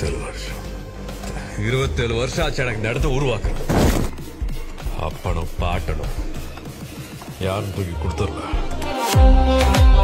27 வருஷம் ஆச்சு எனக்கு இந்த இடத்த உருவாக்குறேன். அப்பனும் பாட்டனும் யாரும் தூக்கி கொடுத்துடல.